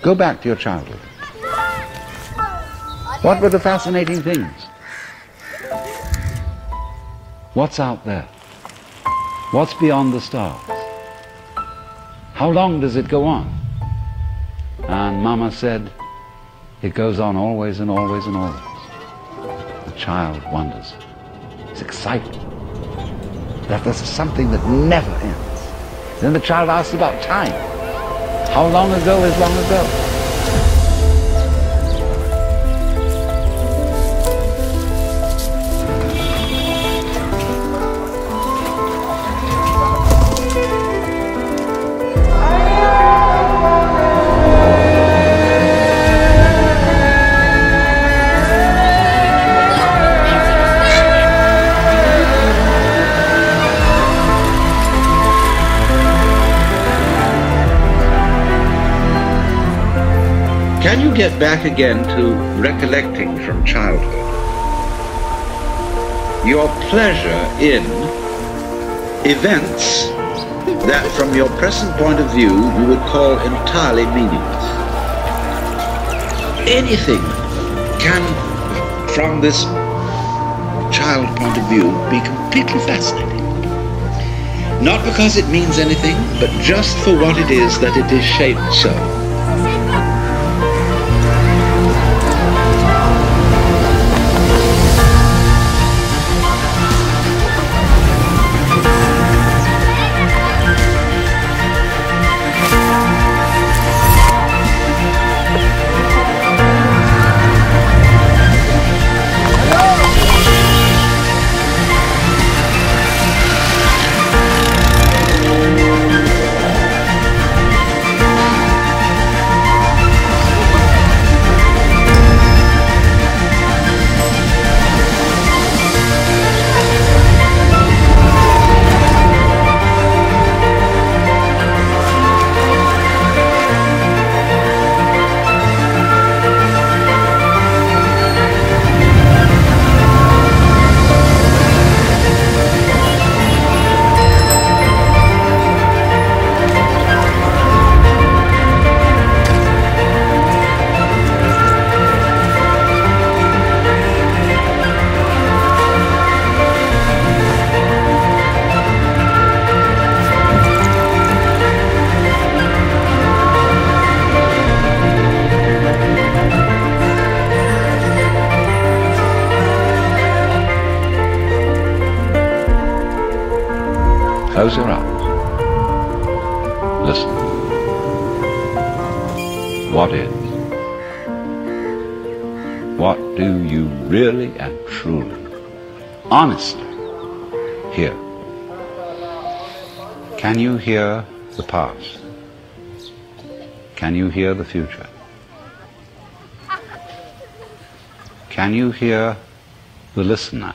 Go back to your childhood. What were the fascinating things? What's out there? What's beyond the stars? How long does it go on? And Mama said, it goes on always and always and always. The child wonders. It's excited. That there's something that never ends. Then the child asks about time. How long ago is long ago? Can you get back again to recollecting from childhood? Your pleasure in events that from your present point of view you would call entirely meaningless. Anything can, from this child point of view, be completely fascinating. Not because it means anything, but just for what it is that it is shaped so. Close your eyes. Listen. What is? What do you really and truly, honestly, hear? Can you hear the past? Can you hear the future? Can you hear the listener?